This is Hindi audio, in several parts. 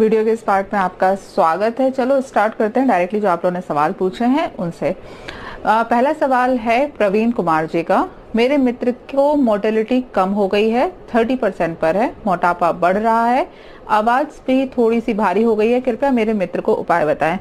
वीडियो के इस पार्ट में आपका स्वागत है। चलो स्टार्ट करते हैं डायरेक्टली जो आप लोगों ने सवाल पूछे हैं उनसे। पहला सवाल है प्रवीण कुमार जी का। मेरे मित्र को मोर्टेलिटी कम हो गई है, 30% पर है, मोटापा बढ़ रहा है, आवाज भी थोड़ी सी भारी हो गई है, कृपया मेरे मित्र को उपाय बताएं।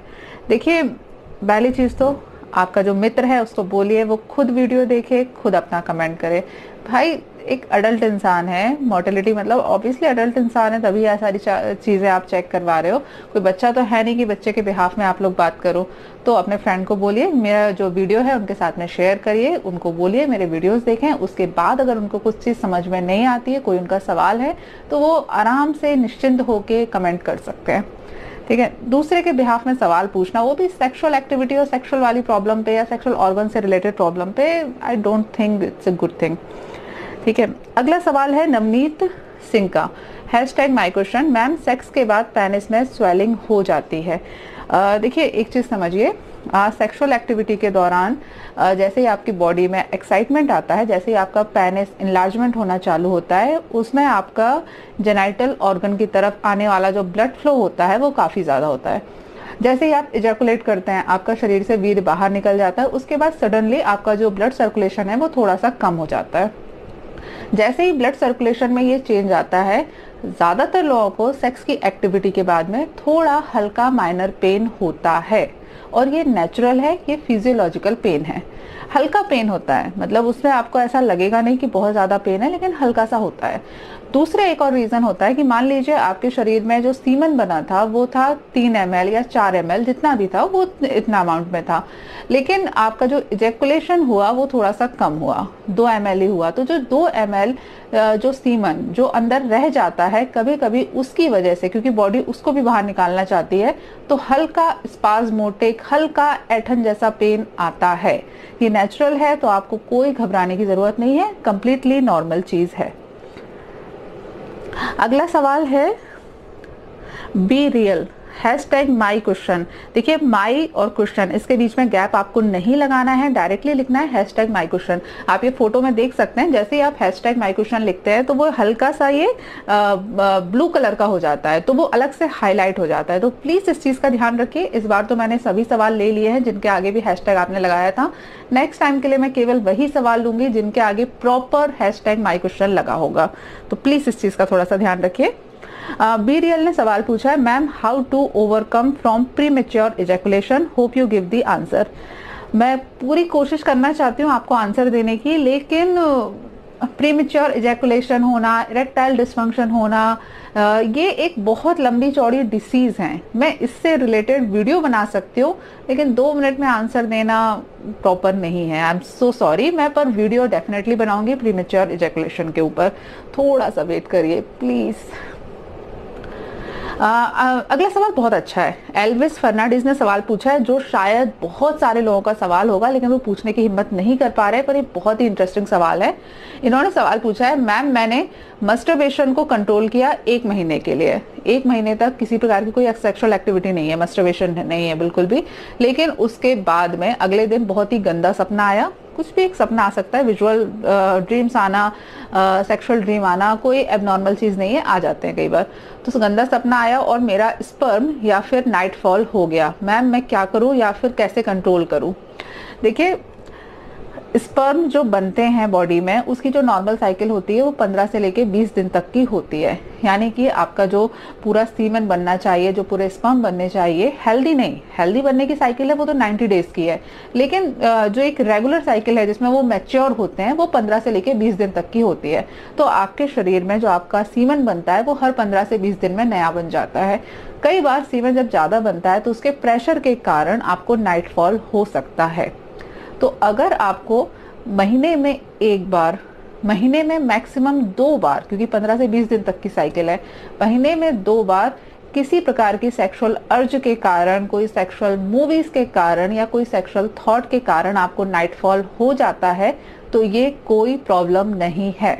देखिए पहली चीज तो आपका जो मित्र है उसको बोलिए वो खुद वीडियो देखे, खुद अपना कमेंट करे। भाई एक अडल्ट इंसान है, मोर्टेलिटी मतलब ऑब्वियसली अडल्ट इंसान है तभी यह सारी चीज़ें आप चेक करवा रहे हो। कोई बच्चा तो है नहीं कि बच्चे के बिहाफ में आप लोग बात करो। तो अपने फ्रेंड को बोलिए, मेरा जो वीडियो है उनके साथ में शेयर करिए, उनको बोलिए मेरे वीडियोस देखें। उसके बाद अगर उनको कुछ चीज़ समझ में नहीं आती है, कोई उनका सवाल है, तो वो आराम से निश्चिंत होकर कमेंट कर सकते हैं। ठीक है, दूसरे के बिहाफ में सवाल पूछना, वो भी सेक्सुअल एक्टिविटी और सेक्सुअल वाली प्रॉब्लम पे या सेक्सुअल ऑर्गन से रिलेटेड प्रॉब्लम पे, I don't think it's a good thing. ठीक है, अगला सवाल है नवनीत सिंह का। Hashtag my question, ma'am sex के बाद पेनिस में स्वेलिंग हो जाती है। देखिए एक चीज़ समझिए, सेक्सुअल एक्टिविटी के दौरान जैसे ही आपकी बॉडी में एक्साइटमेंट आता है, जैसे ही आपका पेनिस इनलार्जमेंट होना चालू होता है, उसमें आपका जेनिटल ऑर्गन की तरफ आने वाला जो ब्लड फ्लो होता है वो काफ़ी ज़्यादा होता है। जैसे ही आप इजैकुलेट करते हैं, आपका शरीर से वीर्य बाहर निकल जाता है, उसके बाद सडनली आपका जो ब्लड सर्कुलेशन है वो थोड़ा सा कम हो जाता है। जैसे ही ब्लड सर्कुलेशन में ये चेंज आता है, ज़्यादातर लोगों को सेक्स की एक्टिविटी के बाद में थोड़ा हल्का माइनर पेन होता है, और ये नेचुरल है, ये फिजियोलॉजिकल पेन है। हल्का पेन होता है मतलब उसमें आपको ऐसा लगेगा नहीं कि बहुत ज़्यादा पेन है, लेकिन हल्का सा होता है। दूसरा एक और रीज़न होता है कि मान लीजिए आपके शरीर में जो सीमन बना था वो था 3 ml या 4 ml, जितना भी था वो इतना अमाउंट में था, लेकिन आपका जो इजैकुलेशन हुआ वो थोड़ा सा कम हुआ, 2 ml ही हुआ। तो जो 2 ml जो सीमन जो अंदर रह जाता है, कभी कभी उसकी वजह से, क्योंकि बॉडी उसको भी बाहर निकालना चाहती है, तो हल्का स्पाजमोटिक, हल्का ऐठन जैसा पेन आता है। ये नेचुरल है, तो आपको कोई घबराने की ज़रूरत नहीं है, कम्प्लीटली नॉर्मल चीज़ है। अगला सवाल है be real, hashtag my question. देखिए माई और क्वेश्चन इसके बीच में गैप आपको नहीं लगाना है, डायरेक्टली लिखना है हैशटैग माई क्वेश्चन। आप ये फोटो में देख सकते हैं, जैसे ही आप हैशटैग माई क्वेश्चन लिखते हैं तो वो हल्का सा ये ब्लू कलर का हो जाता है, तो वो अलग से हाईलाइट हो जाता है। तो प्लीज़ इस चीज़ का ध्यान रखिए। इस बार तो मैंने सभी सवाल ले लिए हैं जिनके आगे भी हैशटैग आपने लगाया था। नेक्स्ट टाइम के लिए मैं केवल वही सवाल लूँगी जिनके आगे प्रॉपर हैशटैग माई क्वेश्चन लगा होगा, तो प्लीज़ इस चीज़ का थोड़ा सा ध्यान रखिए। बी रियल ने सवाल पूछा है, ma'am how to overcome from premature ejaculation, hope you give the answer. मैं पूरी कोशिश करना चाहती हूँ आपको आंसर देने की, लेकिन प्रीमेच्योर इजैकुलेशन होना, इरेक्टाइल डिस्फंक्शन होना, ये एक बहुत लंबी चौड़ी डिसीज़ है। मैं इससे रिलेटेड वीडियो बना सकती हूँ, लेकिन 2 मिनट में आंसर देना प्रॉपर नहीं है। आई एम सो सॉरी, मैं पर वीडियो डेफिनेटली बनाऊँगी प्रीमेच्योर इजैकुलेशन के ऊपर, थोड़ा सा वेट करिए प्लीज़। अगला सवाल बहुत अच्छा है। एल्विस फर्नांडीज ने सवाल पूछा है, जो शायद बहुत सारे लोगों का सवाल होगा लेकिन वो पूछने की हिम्मत नहीं कर पा रहे, पर ये बहुत ही इंटरेस्टिंग सवाल है। इन्होंने सवाल पूछा है, मैम मैंने मस्टरबेशन को कंट्रोल किया 1 महीने के लिए, 1 महीने तक किसी प्रकार की कोई सेक्सुअल एक्टिविटी नहीं है, मस्टरबेशन नहीं है बिल्कुल भी, लेकिन उसके बाद में अगले दिन बहुत ही गंदा सपना आया। कुछ भी एक सपना आ सकता है, विजुअल ड्रीम्स आना, सेक्सुअल ड्रीम आना कोई एबनॉर्मल चीज़ नहीं है, आ जाते हैं कई बार। तो गंदा सपना आया और मेरा स्पर्म या फिर नाइटफॉल हो गया, मैम मैं क्या करूं या फिर कैसे कंट्रोल करूं। देखिए स्पर्म जो बनते हैं बॉडी में, उसकी जो नॉर्मल साइकिल होती है वो 15 से लेके 20 दिन तक की होती है, यानी कि आपका जो पूरा सीमन बनना चाहिए, जो पूरे स्पर्म बनने चाहिए, हेल्दी नहीं, हेल्दी बनने की साइकिल है वो तो 90 डेज़ की है, लेकिन जो एक रेगुलर साइकिल है जिसमें वो मैच्योर होते हैं वो 15 से लेके 20 दिन तक की होती है। तो आपके शरीर में जो आपका सीमन बनता है वो हर 15 से 20 दिन में नया बन जाता है। कई बार सीमन जब ज़्यादा बनता है तो उसके प्रेशर के कारण आपको नाइटफॉल हो सकता है। तो अगर आपको महीने में 1 बार, महीने में मैक्सिमम 2 बार, क्योंकि 15 से 20 दिन तक की साइकिल है, महीने में 2 बार किसी प्रकार की सेक्सुअल अर्ज के कारण, कोई सेक्सुअल मूवीज़ के कारण या कोई सेक्सुअल थॉट के कारण आपको नाइटफॉल हो जाता है, तो ये कोई प्रॉब्लम नहीं है,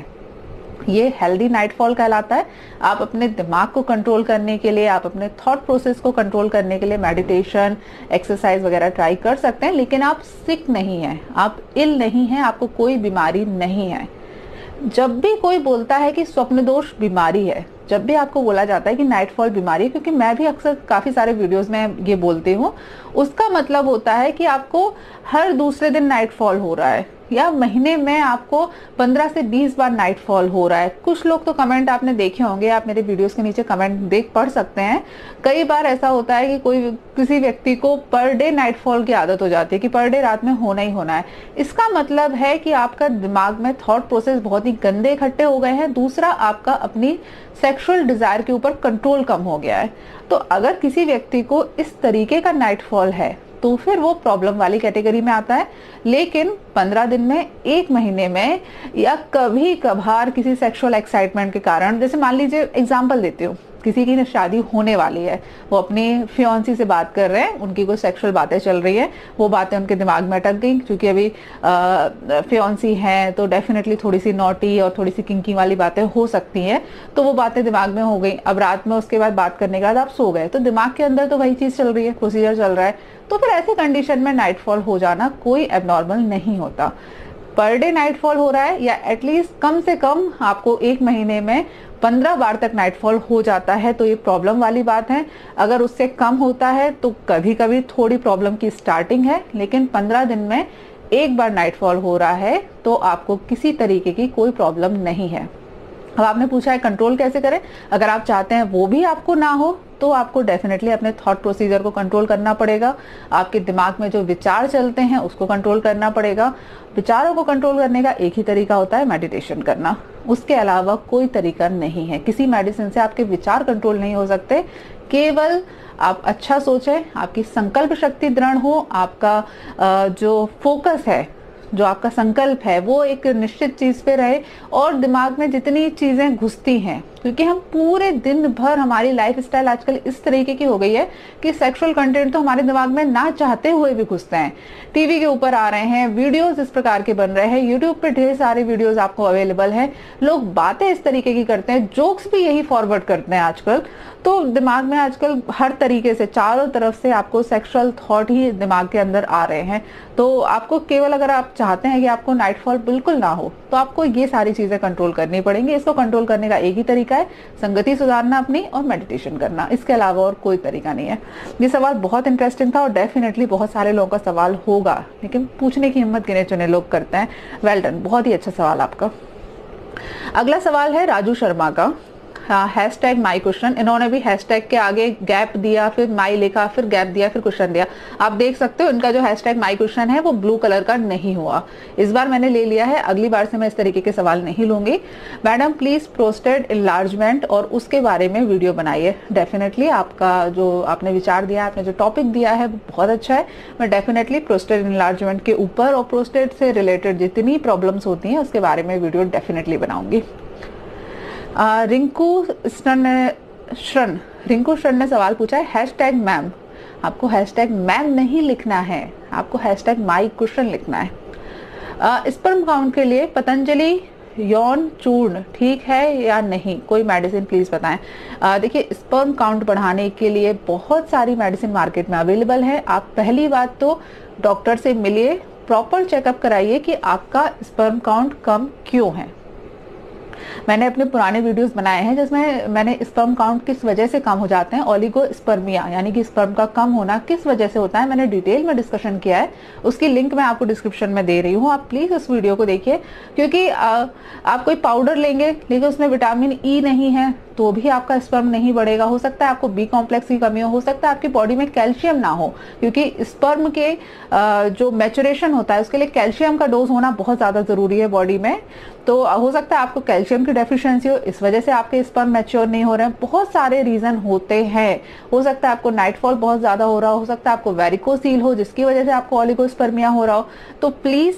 ये हेल्दी नाइटफॉल कहलाता है। आप अपने दिमाग को कंट्रोल करने के लिए, आप अपने थॉट प्रोसेस को कंट्रोल करने के लिए मेडिटेशन, एक्सरसाइज वगैरह ट्राई कर सकते हैं, लेकिन आप सिक नहीं हैं, आप इल नहीं हैं, आपको कोई बीमारी नहीं है। जब भी कोई बोलता है कि स्वप्न दोष बीमारी है, जब भी आपको बोला जाता है कि नाइटफॉल बीमारी, क्योंकि मैं भी अक्सर काफ़ी सारे वीडियोस में ये बोलती हूँ, उसका मतलब होता है कि आपको हर दूसरे दिन नाइटफॉल हो रहा है या महीने में आपको 15 से 20 बार नाइटफॉल हो रहा है। कुछ लोग तो कमेंट आपने देखे होंगे, आप मेरे वीडियोस के नीचे कमेंट पढ़ सकते हैं। कई बार ऐसा होता है कि किसी व्यक्ति को पर डे नाइटफॉल की आदत हो जाती है कि पर डे रात में होना ही होना है। इसका मतलब है कि आपका दिमाग में थॉट प्रोसेस बहुत ही गंदे इकट्ठे हो गए हैं। दूसरा, आपका अपनी सेक्सुअल डिजायर के ऊपर कंट्रोल कम हो गया है। तो अगर किसी व्यक्ति को इस तरीके का नाइटफॉल है तो फिर वो प्रॉब्लम वाली कैटेगरी में आता है। लेकिन 15 दिन में, एक महीने में, या कभी कभार किसी सेक्सुअल एक्साइटमेंट के कारण, जैसे मान लीजिए एग्जांपल देती हूँ, किसी की शादी होने वाली है, वो अपनी फियांसी से बात कर रहे हैं, उनकी कोई सेक्सुअल बातें चल रही हैं, वो बातें उनके दिमाग में अटक गई। क्योंकि अभी फियांसी है तो डेफिनेटली थोड़ी सी नॉटी और थोड़ी सी किंकी वाली बातें हो सकती हैं, तो वो बातें दिमाग में हो गई। अब रात में उसके बाद बात करने के बाद आप सो गए, तो दिमाग के अंदर तो वही चीज़ चल रही है, प्रोसीजर चल रहा है। तो फिर ऐसी कंडीशन में नाइटफॉल हो जाना कोई एबनॉर्मल नहीं होता। पर डे नाइटफॉल हो रहा है या एटलीस्ट कम से कम आपको एक महीने में 15 बार तक नाइटफॉल हो जाता है तो ये प्रॉब्लम वाली बात है। अगर उससे कम होता है तो कभी कभी थोड़ी प्रॉब्लम की स्टार्टिंग है, लेकिन 15 दिन में एक बार नाइटफॉल हो रहा है तो आपको किसी तरीके की कोई प्रॉब्लम नहीं है। अब आपने पूछा है कंट्रोल कैसे करें। अगर आप चाहते हैं वो भी आपको ना हो तो आपको डेफिनेटली अपने थॉट प्रोसीजर को कंट्रोल करना पड़ेगा। आपके दिमाग में जो विचार चलते हैं उसको कंट्रोल करना पड़ेगा। विचारों को कंट्रोल करने का एक ही तरीका होता है, मेडिटेशन करना। उसके अलावा कोई तरीका नहीं है। किसी मेडिसिन से आपके विचार कंट्रोल नहीं हो सकते। केवल आप अच्छा सोचें, आपकी संकल्प शक्ति दृढ़ हो, आपका जो फोकस है, जो आपका संकल्प है वो एक निश्चित चीज़ पे रहे और दिमाग में जितनी चीज़ें घुसती हैं, क्योंकि हम पूरे दिन भर, हमारी लाइफस्टाइल आजकल इस तरीके की हो गई है कि सेक्सुअल कंटेंट तो हमारे दिमाग में ना चाहते हुए भी घुसते हैं। टीवी के ऊपर आ रहे हैं, वीडियोस इस प्रकार के बन रहे हैं, यूट्यूब पे ढेर सारे वीडियोस आपको अवेलेबल हैं, लोग बातें इस तरीके की करते हैं, जोक्स भी यही फॉरवर्ड करते हैं आजकल। तो दिमाग में आजकल हर तरीके से, चारों तरफ से आपको सेक्सुअल थॉट ही दिमाग के अंदर आ रहे हैं। तो आपको केवल, अगर आप चाहते हैं कि आपको नाइटफॉल बिल्कुल ना हो, तो आपको ये सारी चीज़ें कंट्रोल करनी पड़ेंगी। इसको कंट्रोल करने का एक ही तरीका है, संगति सुधारना अपनी और मेडिटेशन करना। इसके अलावा और कोई तरीका नहीं है। ये सवाल बहुत इंटरेस्टिंग था और डेफिनेटली बहुत सारे लोगों का सवाल होगा, लेकिन पूछने की हिम्मत गिने चुने लोग करते हैं। वेल डन, बहुत ही अच्छा सवाल आपका। अगला सवाल है राजू शर्मा का, हैशटैग माई क्वेश्चन। इन्होंने भी हैशटैग के आगे गैप दिया, फिर माई लिखा, फिर गैप दिया, फिर क्वेश्चन दिया। आप देख सकते हो इनका जो हैशटैग माई क्वेश्चन है वो ब्लू कलर का नहीं हुआ। इस बार मैंने ले लिया है, अगली बार से मैं इस तरीके के सवाल नहीं लूंगी। मैडम प्लीज प्रोस्टेट इनलार्जमेंट और उसके बारे में वीडियो बनाइए। डेफिनेटली आपका जो, आपने विचार दिया, आपने जो टॉपिक दिया है वो बहुत अच्छा है। मैं डेफिनेटली प्रोस्टेट इनलार्जमेंट के ऊपर और प्रोस्टेट से रिलेटेड जितनी प्रॉब्लम्स होती हैं उसके बारे में वीडियो डेफिनेटली बनाऊंगी। रिंकू शरण ने सवाल पूछा है, हैशटैग मैम। आपको हैशटैग मैम नहीं लिखना है, आपको हैशटैग माई क्वेश्चन लिखना है। स्पर्म काउंट के लिए पतंजलि यौन चूर्ण ठीक है या नहीं, कोई मेडिसिन प्लीज़ बताएं। देखिए, स्पर्म काउंट बढ़ाने के लिए बहुत सारी मेडिसिन मार्केट में अवेलेबल है। आप पहली बात तो डॉक्टर से मिलिए, प्रॉपर चेकअप कराइए कि आपका स्पर्म काउंट कम क्यों है। मैंने अपने पुराने वीडियोस बनाए हैं जिसमें मैंने स्पर्म काउंट किस वजह से कम हो जाते हैं, ओलिगोस्पर्मिया यानी कि स्पर्म का कम होना किस वजह से होता है, मैंने डिटेल में डिस्कशन किया है। उसकी लिंक मैं आपको डिस्क्रिप्शन में दे रही हूँ, आप प्लीज़ उस वीडियो को देखिए। क्योंकि आप कोई पाउडर लेंगे लेकिन उसमें विटामिन ई नहीं है तो भी आपका स्पर्म नहीं बढ़ेगा। हो सकता है आपको बी कॉम्प्लेक्स की कमी हो सकता है आपकी बॉडी में कैल्शियम ना हो, क्योंकि स्पर्म के जो मैचुरेशन होता है उसके लिए कैल्शियम का डोज होना बहुत ज़्यादा ज़रूरी है बॉडी में। तो हो सकता है आपको कैल्शियम की डेफिशिएंसी हो, इस वजह से आपके स्पर्म मैच्योर नहीं हो रहे हैं। बहुत सारे रीज़न होते हैं। हो सकता है आपको नाइटफॉल बहुत ज़्यादा हो रहा हो सकता है आपको वैरिकोसील हो जिसकी वजह से आपको ओलिगोस्पर्मिया हो रहा हो। तो प्लीज़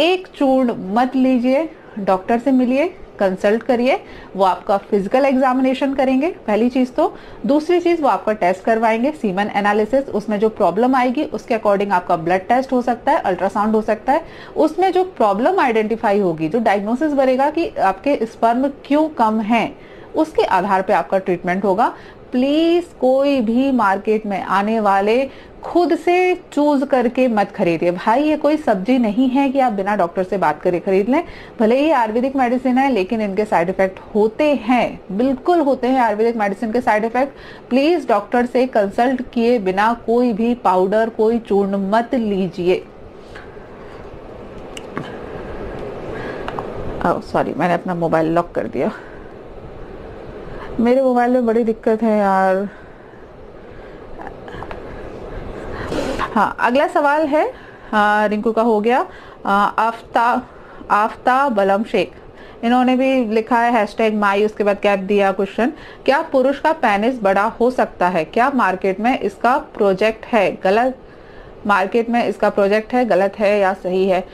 एक चूर्ण मत लीजिए, डॉक्टर से मिलिए, कंसल्ट करिए। वो आपका फिजिकल एग्जामिनेशन करेंगे पहली चीज़ तो। दूसरी चीज़, वो आपका टेस्ट करवाएंगे, सीमन एनालिसिस। उसमें जो प्रॉब्लम आएगी उसके अकॉर्डिंग आपका ब्लड टेस्ट हो सकता है, अल्ट्रासाउंड हो सकता है। उसमें जो प्रॉब्लम आइडेंटिफाई होगी, जो डायग्नोसिस बनेगा कि आपके स्पर्म क्यों कम है, उसके आधार पर आपका ट्रीटमेंट होगा। प्लीज़ कोई भी मार्केट में आने वाले खुद से चूज करके मत खरीदिए। भाई ये कोई सब्जी नहीं है कि आप बिना डॉक्टर से बात करे खरीद लें। भले ही आयुर्वेदिक मेडिसिन है लेकिन इनके साइड इफेक्ट होते हैं, बिल्कुल होते हैं आयुर्वेदिक मेडिसिन के साइड इफेक्ट। प्लीज डॉक्टर से कंसल्ट किए बिना कोई भी पाउडर, कोई चूर्ण मत लीजिए। सॉरी मैंने अपना मोबाइल लॉक कर दिया। मेरे मोबाइल में बड़ी दिक्कत है यार। हाँ, अगला सवाल है रिंकू का हो गया। आफ्ता बलम शेख, इन्होंने भी लिखा है हैशटैग माई, उसके बाद कैप दिया क्वेश्चन, क्या पुरुष का पेनिस बड़ा हो सकता है? क्या मार्केट में इसका प्रोजेक्ट है? गलत मार्केट में इसका प्रोजेक्ट है, गलत है या सही है?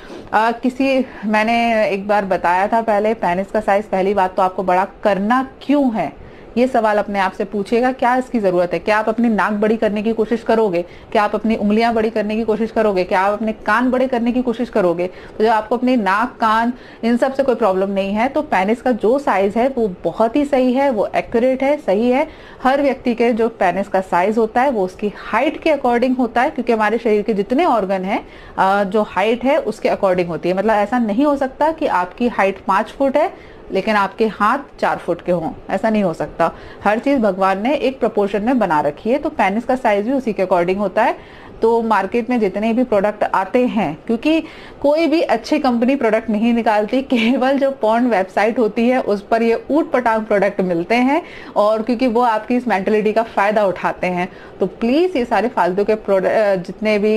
मैंने एक बार बताया था पहले, पेनिस का साइज पहली बात तो आपको बड़ा करना क्यों है, ये सवाल अपने आप से पूछिएगा। क्या इसकी जरूरत है? क्या आप अपनी नाक बड़ी करने की कोशिश करोगे? क्या आप अपनी उंगलियां बड़ी करने की कोशिश करोगे? क्या आप अपने कान बड़े करने की कोशिश करोगे? तो जब आपको अपनी नाक, कान, इन सब से कोई प्रॉब्लम नहीं है तो पेनिस का जो साइज है वो बहुत ही सही है, वो एक्यूरेट है, सही है। हर व्यक्ति के जो पेनिस का साइज होता है वो उसकी हाइट के अकॉर्डिंग होता है, क्योंकि हमारे शरीर के जितने ऑर्गन हैं जो हाइट है उसके अकॉर्डिंग होती है। मतलब ऐसा नहीं हो सकता कि आपकी हाइट 5 फुट है लेकिन आपके हाथ 4 फुट के हों, ऐसा नहीं हो सकता। हर चीज भगवान ने एक प्रोपोर्शन में बना रखी है, तो पेनिस का साइज भी उसी के अकॉर्डिंग होता है। तो मार्केट में जितने भी प्रोडक्ट आते हैं, क्योंकि कोई भी अच्छी कंपनी प्रोडक्ट नहीं निकालती, केवल जो पॉर्न वेबसाइट होती है उस पर ये ऊट पटांग प्रोडक्ट मिलते हैं, और क्योंकि वो आपकी इस मेंटलिटी का फायदा उठाते हैं। तो प्लीज ये सारे फालतू के प्रोडक्ट, जितने भी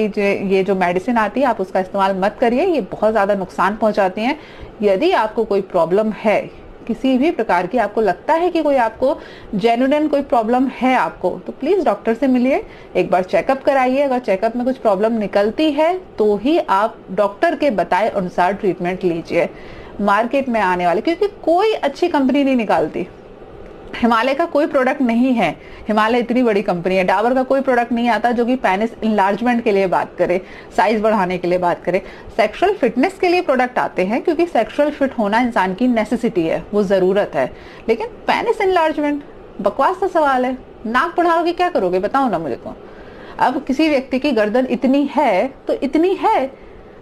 ये जो मेडिसिन आती है, आप उसका इस्तेमाल मत करिए, ये बहुत ज्यादा नुकसान पहुंचाती हैं। यदि आपको कोई प्रॉब्लम है किसी भी प्रकार की, आपको लगता है कि कोई आपको जेन्युइन कोई प्रॉब्लम है आपको, तो प्लीज डॉक्टर से मिलिए, एक बार चेकअप कराइए। अगर चेकअप में कुछ प्रॉब्लम निकलती है तो ही आप डॉक्टर के बताए अनुसार ट्रीटमेंट लीजिए। मार्केट में आने वाले, क्योंकि कोई अच्छी कंपनी नहीं निकालती, हिमालय का कोई प्रोडक्ट नहीं है, हिमालय इतनी बड़ी कंपनी है, डाबर का कोई प्रोडक्ट नहीं आता जो कि पेनिस इनलार्जमेंट के लिए बात करे, साइज बढ़ाने के लिए बात करे। सेक्सुअल फिटनेस के लिए प्रोडक्ट आते हैं, क्योंकि सेक्सुअल फिट होना इंसान की नेसेसिटी है, वो जरूरत है। लेकिन पेनिस इनलार्जमेंट बकवास का सवाल है। नाक बढ़ाओगे क्या करोगे बताओ ना मुझे तो। अब किसी व्यक्ति की गर्दन इतनी है तो इतनी है,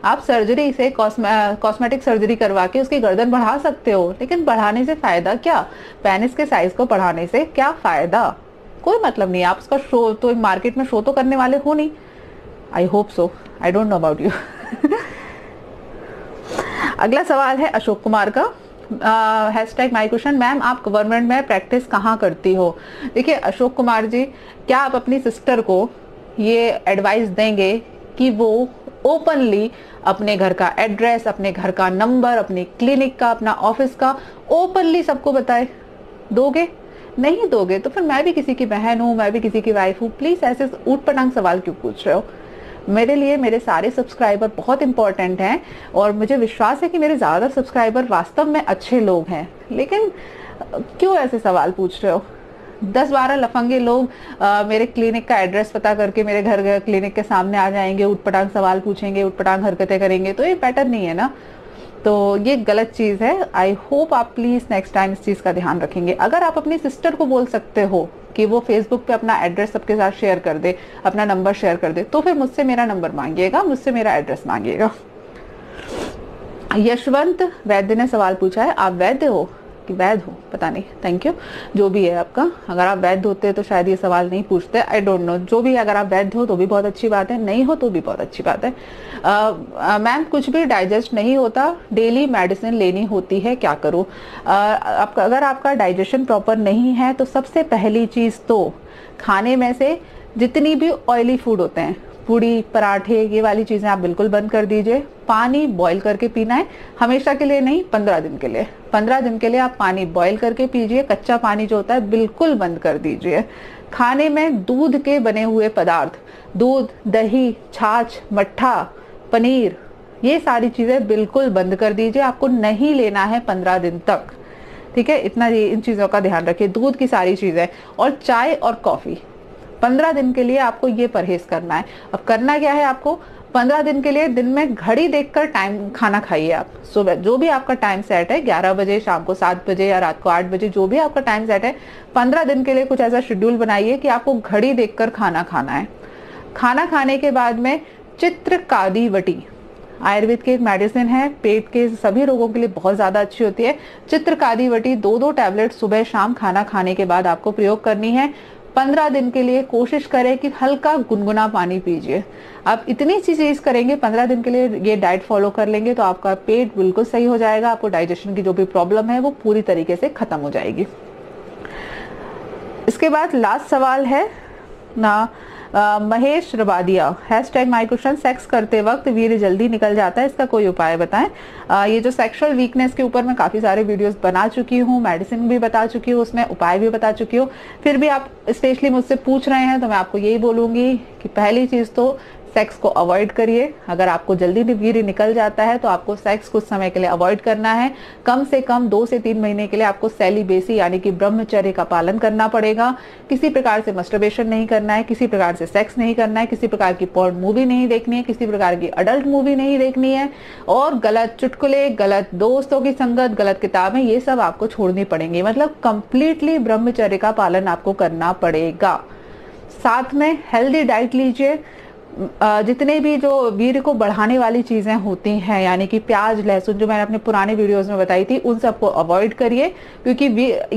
आप सर्जरी से, कॉस्मेटिक सर्जरी करवा के उसकी गर्दन बढ़ा सकते हो, लेकिन बढ़ाने से फायदा क्या? पेनिस के साइज को बढ़ाने से क्या फायदा? कोई मतलब नहीं। आप उसका शो तो मार्केट में शो तो करने वाले हो नहीं, I hope so, I don't know about you. अगला सवाल है अशोक कुमार का, हैशटैग माई क्वेश्चन, मैम आप गवर्नमेंट में प्रैक्टिस कहाँ करती हो? देखिए अशोक कुमार जी, क्या आप अपनी सिस्टर को ये एडवाइस देंगे कि वो ओपनली अपने घर का एड्रेस, अपने घर का नंबर, अपने क्लिनिक का, अपना ऑफिस का ओपनली सबको बताए? दोगे? नहीं दोगे तो फिर मैं भी किसी की बहन हूँ, मैं भी किसी की वाइफ हूँ, प्लीज ऐसे ऊट पटांग सवाल क्यों पूछ रहे हो? मेरे लिए मेरे सारे सब्सक्राइबर बहुत इंपॉर्टेंट हैं और मुझे विश्वास है कि मेरे ज्यादातर सब्सक्राइबर वास्तव में अच्छे लोग हैं, लेकिन क्यों ऐसे सवाल पूछ रहे हो? 10-12 लफंगे लोग मेरे क्लिनिक का एड्रेस पता करके मेरे घर क्लिनिक के सामने आ जाएंगे, उटपटांग सवाल पूछेंगे, उटपटांग हरकतें करेंगे, तो ये पैटर्न नहीं है ना, तो ये गलत चीज़ है। आई होप आप प्लीज़ नेक्स्ट टाइम इस चीज़ का ध्यान रखेंगे। अगर आप अपनी सिस्टर को बोल सकते हो कि वो फेसबुक पे अपना एड्रेस सबके साथ शेयर कर दे, अपना नंबर शेयर कर दे, तो फिर मुझसे मेरा नंबर मांगिएगा, मुझसे मेरा एड्रेस मांगिएगा। यशवंत वैद्य ने सवाल पूछा है, आप वैद्य हो? वैध हो पता नहीं, थैंक यू, जो भी है आपका। अगर आप वैध होते तो शायद ये सवाल नहीं पूछते, आई डोंट नो, जो भी। अगर आप वैध हो तो भी बहुत अच्छी बात है, नहीं हो तो भी बहुत अच्छी बात है। मैम कुछ भी डाइजेस्ट नहीं होता, डेली मेडिसिन लेनी होती है, क्या करूँ? अगर आपका डाइजेशन प्रॉपर नहीं है तो सबसे पहली चीज़ तो खाने में से जितनी भी ऑयली फूड होते हैं, पूड़ी, पराठे, ये वाली चीज़ें आप बिल्कुल बंद कर दीजिए। पानी बॉईल करके पीना है, हमेशा के लिए नहीं, 15 दिन के लिए। 15 दिन के लिए आप पानी बॉईल करके पीजिए, कच्चा पानी जो होता है बिल्कुल बंद कर दीजिए। खाने में दूध के बने हुए पदार्थ, दूध, दही, छाछ, मट्ठा, पनीर, ये सारी चीज़ें बिल्कुल बंद कर दीजिए, आपको नहीं लेना है 15 दिन तक, ठीक है? इतना इन चीज़ों का ध्यान रखिए, दूध की सारी चीज़ें, और चाय और कॉफ़ी 15 दिन के लिए आपको ये परहेज करना है। अब करना क्या है आपको? 15 दिन के लिए दिन में घड़ी देखकर टाइम खाना खाइए आप। सुबह जो भी आपका टाइम सेट है, 11 बजे, शाम को 7 बजे या रात को 8 बजे, जो भी आपका टाइम सेट है, 15 दिन के लिए कुछ ऐसा शेड्यूल बनाइए कि आपको घड़ी देखकर खाना खाना है। खाना खाने के बाद में चित्रकादीवटी, आयुर्वेद की एक मेडिसिन है, पेट के सभी रोगों के लिए बहुत ज़्यादा अच्छी होती है। चित्रकादीवटी 2-2 टैबलेट सुबह शाम खाना खाने के बाद आपको प्रयोग करनी है। 15 दिन के लिए कोशिश करें कि हल्का गुनगुना पानी पीजिए। आप इतनी सी चीज़ करेंगे 15 दिन के लिए, ये डाइट फॉलो कर लेंगे तो आपका पेट बिल्कुल सही हो जाएगा, आपको डाइजेशन की जो भी प्रॉब्लम है वो पूरी तरीके से ख़त्म हो जाएगी। इसके बाद लास्ट सवाल है ना Mahesh Rabadiya, hashtag my question, sex करते वक्त वीर्य जल्दी निकल जाता है, इसका कोई उपाय बताएं। ये जो सेक्सुअल वीकनेस के ऊपर मैं काफ़ी सारे वीडियोस बना चुकी हूँ, मेडिसिन भी बता चुकी हूँ, उसमें उपाय भी बता चुकी हूँ, फिर भी आप स्पेशली मुझसे पूछ रहे हैं तो मैं आपको यही बोलूँगी कि पहली चीज़ तो सेक्स को अवॉइड करिए। अगर आपको जल्दी वीर्य निकल जाता है तो आपको सेक्स कुछ समय के लिए अवॉइड करना है। कम से कम 2 से 3 महीने के लिए आपको सेलिबेसी यानी कि ब्रह्मचर्य का पालन करना पड़ेगा। किसी प्रकार से मस्टरबेशन नहीं करना है, किसी प्रकार से सेक्स नहीं करना है, किसी प्रकार की पोर्न मूवी नहीं देखनी है, किसी प्रकार की अडल्ट मूवी नहीं देखनी है, और गलत चुटकुले, गलत दोस्तों की संगत, गलत किताबें, ये सब आपको छोड़नी पड़ेंगी। मतलब कंप्लीटली ब्रह्मचर्य का पालन आपको करना पड़ेगा। साथ में हेल्दी डाइट लीजिए। जितने भी जो वीर्य को बढ़ाने वाली चीज़ें होती हैं यानी कि प्याज, लहसुन, जो मैंने अपने पुराने वीडियोस में बताई थी, उन सबको अवॉइड करिए, क्योंकि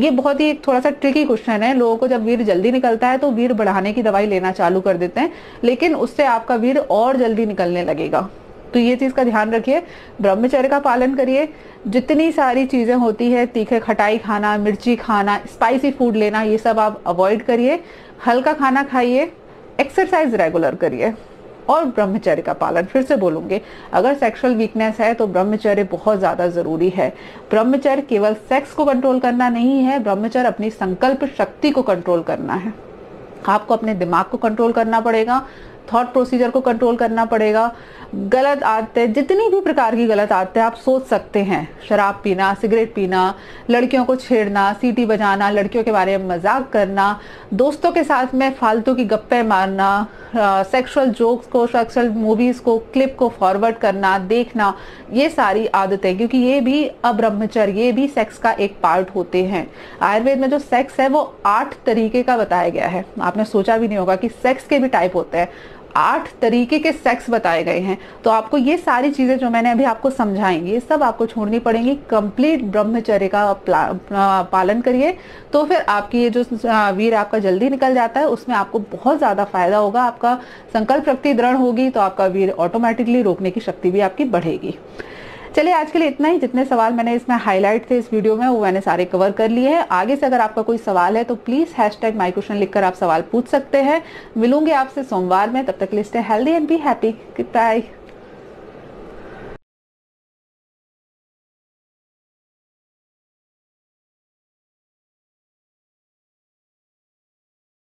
ये बहुत ही थोड़ा सा ट्रिकी क्वेश्चन है। लोगों को जब वीर्य जल्दी निकलता है तो वीर्य बढ़ाने की दवाई लेना चालू कर देते हैं, लेकिन उससे आपका वीर्य और जल्दी निकलने लगेगा। तो ये चीज़ का ध्यान रखिए, ब्रह्मचर्य का पालन करिए। जितनी सारी चीज़ें होती है, तीखे खटाई खाना, मिर्ची खाना, स्पाइसी फूड लेना, ये सब आप अवॉइड करिए। हल्का खाना खाइए, एक्सरसाइज रेगुलर करिए और ब्रह्मचर्य का पालन। फिर से बोलूँगी, अगर सेक्सुअल वीकनेस है तो ब्रह्मचर्य बहुत ज़्यादा ज़रूरी है। ब्रह्मचर्य केवल सेक्स को कंट्रोल करना नहीं है, ब्रह्मचर्य अपनी संकल्प शक्ति को कंट्रोल करना है। आपको अपने दिमाग को कंट्रोल करना पड़ेगा, थॉट प्रोसीजर को कंट्रोल करना पड़ेगा, गलत आदतें, जितनी भी प्रकार की गलत आदतें आप सोच सकते हैं, शराब पीना, सिगरेट पीना, लड़कियों को छेड़ना, सीटी बजाना, लड़कियों के बारे में मजाक करना, दोस्तों के साथ में फालतू की गप्पे मारना, सेक्सुअल जोक्स को, सेक्सुअल मूवीज़ को, क्लिप को फॉरवर्ड करना, देखना, ये सारी आदतें, क्योंकि ये भी अब्रह्मचर्य, ये भी सेक्स का एक पार्ट होते हैं। आयुर्वेद में जो सेक्स है वो 8 तरीके का बताया गया है। आपने सोचा भी नहीं होगा कि सेक्स के भी टाइप होते हैं, 8 तरीके के सेक्स बताए गए हैं। तो आपको ये सारी चीज़ें जो मैंने अभी आपको समझाएंगी, ये सब आपको छोड़नी पड़ेंगी। कंप्लीट ब्रह्मचर्य का पालन करिए तो फिर आपकी ये जो वीर आपका जल्दी निकल जाता है उसमें आपको बहुत ज़्यादा फायदा होगा। आपका संकल्प शक्ति दृढ़ होगी तो आपका वीर ऑटोमेटिकली रोकने की शक्ति भी आपकी बढ़ेगी। चलिए आज के लिए इतना ही। जितने सवाल मैंने इसमें हाईलाइट थे इस वीडियो में, वो मैंने सारे कवर कर लिए हैं। आगे से अगर आपका कोई सवाल है तो प्लीज़ हैशटैग माई क्वेश्चन लिखकर आप सवाल पूछ सकते हैं। मिलूंगे आपसे सोमवार में, तब तक के लिए stay healthy and be happy. Good bye.